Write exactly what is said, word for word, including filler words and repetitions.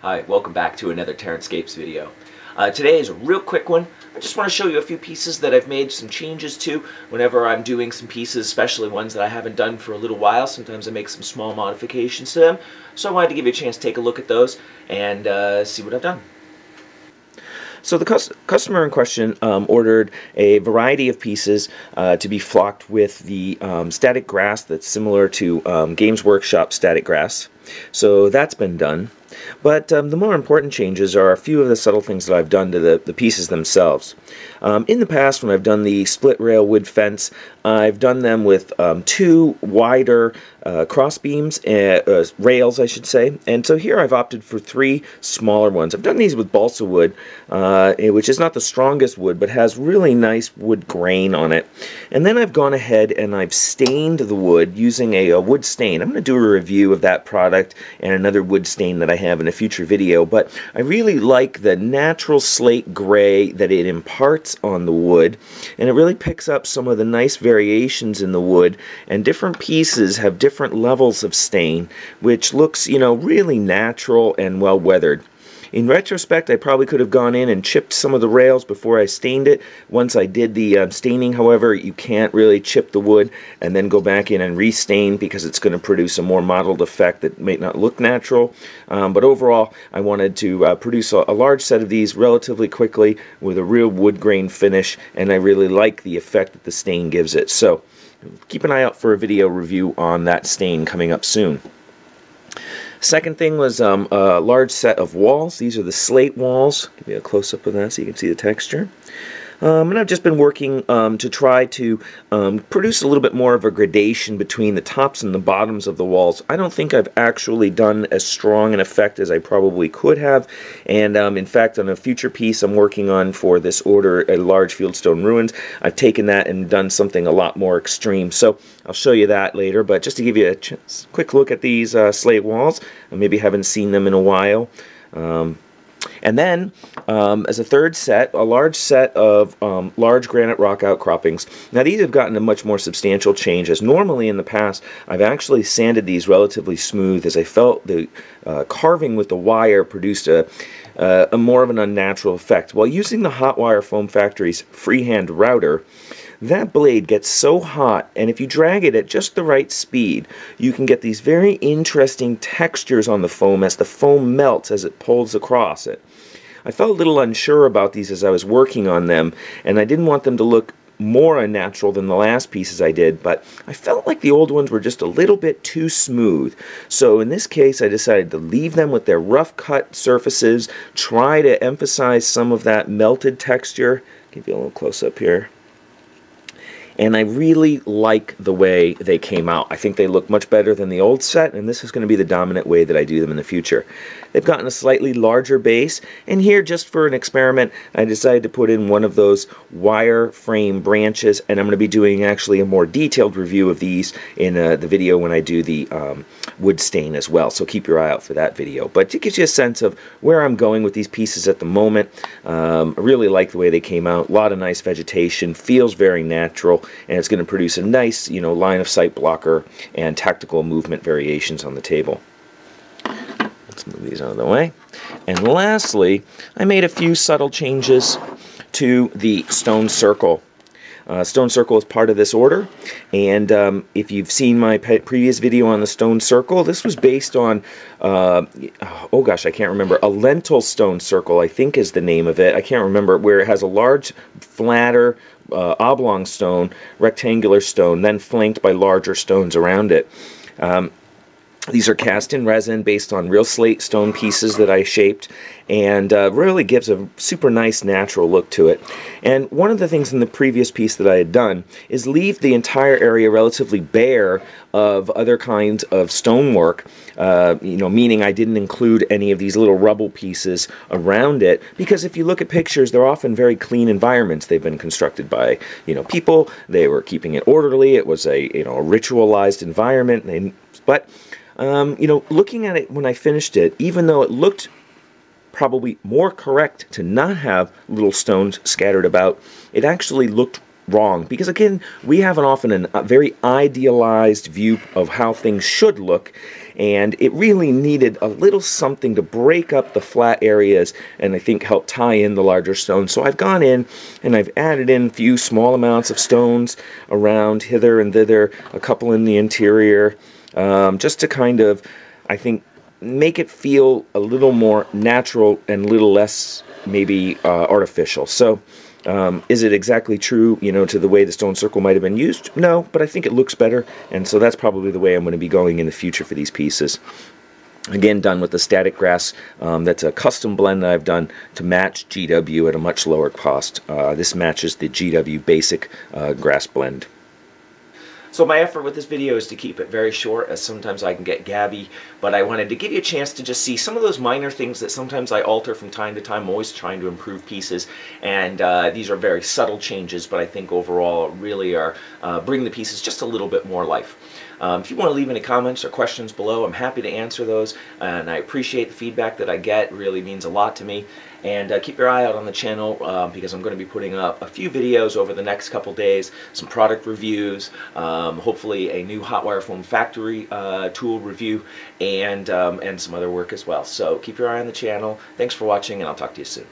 Hi, welcome back to another Terranscapes video. Uh, today is a real quick one. I just want to show you a few pieces that I've made some changes to whenever I'm doing some pieces, especially ones that I haven't done for a little while. Sometimes I make some small modifications to them, so I wanted to give you a chance to take a look at those and uh, see what I've done. So the cus customer in question um, ordered a variety of pieces uh, to be flocked with the um, static grass that's similar to um, Games Workshop static grass. So that's been done. But um, the more important changes are a few of the subtle things that I've done to the, the pieces themselves. Um, in the past, when I've done the split rail wood fence, I've done them with um, two wider uh, cross beams, uh, uh, rails I should say, and so here I've opted for three smaller ones. I've done these with balsa wood, uh, which is not the strongest wood, but has really nice wood grain on it. And then I've gone ahead and I've stained the wood using a, a wood stain. I'm going to do a review of that product and another wood stain that I have in a future video, but I really like the natural slate gray that it imparts on the wood, and it really picks up some of the nice variations in the wood, and different pieces have different levels of stain, which looks, you know, really natural and well weathered. In retrospect, I probably could have gone in and chipped some of the rails before I stained it. Once I did the um, staining, however, you can't really chip the wood and then go back in and restain, because it's going to produce a more mottled effect that may not look natural. Um, but overall, I wanted to uh, produce a, a large set of these relatively quickly with a real wood grain finish, and I really like the effect that the stain gives it. So keep an eye out for a video review on that stain coming up soon. Second thing was um, a large set of walls. These are the slate walls. Give me a close-up of that so you can see the texture. Um, and I've just been working um, to try to um, produce a little bit more of a gradation between the tops and the bottoms of the walls. I don't think I've actually done as strong an effect as I probably could have, and um, in fact, on a future piece I'm working on for this order, a large fieldstone ruins, I've taken that and done something a lot more extreme. So I'll show you that later, but just to give you a chance, quick look at these uh, slate walls. I maybe haven't seen them in a while. Um, And then, um, as a third set, a large set of um, large granite rock outcroppings. Now these have gotten a much more substantial change, as normally in the past I've actually sanded these relatively smooth, as I felt the uh, carving with the wire produced a, uh, a more of an unnatural effect. While using the Hotwire Foam Factory's freehand router, that blade gets so hot, and if you drag it at just the right speed, you can get these very interesting textures on the foam as the foam melts as it pulls across it. I felt a little unsure about these as I was working on them, and I didn't want them to look more unnatural than the last pieces I did, but I felt like the old ones were just a little bit too smooth. So in this case, I decided to leave them with their rough cut surfaces, try to emphasize some of that melted texture. Give you a little close up here. And I really like the way they came out. I think they look much better than the old set, and this is going to be the dominant way that I do them in the future. They've gotten a slightly larger base, and here, just for an experiment, I decided to put in one of those wire frame branches, and I'm going to be doing actually a more detailed review of these in uh, the video when I do the um, wood stain as well, so keep your eye out for that video. But it gives you a sense of where I'm going with these pieces at the moment. Um, I really like the way they came out. A lot of nice vegetation, feels very natural, and it's going to produce a nice, you know, line of sight blocker and tactical movement variations on the table. Let's move these out of the way. And lastly, I made a few subtle changes to the stone circle. Uh, stone circle is part of this order, and um, if you've seen my previous video on the stone circle, this was based on, uh, oh gosh, I can't remember, a lentil stone circle, I think is the name of it. I can't remember, where it has a large, flatter, uh, oblong stone, rectangular stone, then flanked by larger stones around it. Um, These are cast in resin based on real slate stone pieces that I shaped, and uh, really gives a super nice natural look to it. And one of the things in the previous piece that I had done is leave the entire area relatively bare of other kinds of stonework, uh, you know, meaning I didn't include any of these little rubble pieces around it, because if you look at pictures, they're often very clean environments. They've been constructed by, you know, people. They were keeping it orderly. It was a, you know, a ritualized environment. They, but Um, you know, looking at it when I finished it, even though it looked probably more correct to not have little stones scattered about, it actually looked wrong. Because again, we have an often an, a very idealized view of how things should look, and it really needed a little something to break up the flat areas and I think help tie in the larger stones. So I've gone in and I've added in a few small amounts of stones around hither and thither, a couple in the interior, um, just to kind of, I think, make it feel a little more natural and a little less maybe uh, artificial. So um, is it exactly true, you know, to the way the stone circle might have been used? No, but I think it looks better, and so that's probably the way I'm going to be going in the future for these pieces. Again, done with the Static Grass. Um, that's a custom blend that I've done to match G W at a much lower cost. Uh, this matches the G W basic uh, grass blend. So my effort with this video is to keep it very short, as sometimes I can get gabby, but I wanted to give you a chance to just see some of those minor things that sometimes I alter from time to time. I'm always trying to improve pieces, and uh, these are very subtle changes, but I think overall really are uh, bring the pieces just a little bit more life. Um, if you want to leave any comments or questions below, I'm happy to answer those, and I appreciate the feedback that I get. It really means a lot to me. And uh, keep your eye out on the channel uh, because I'm going to be putting up a few videos over the next couple days, some product reviews, um, hopefully a new Hotwire Foam Factory uh, tool review, and, um, and some other work as well. So keep your eye on the channel. Thanks for watching, and I'll talk to you soon.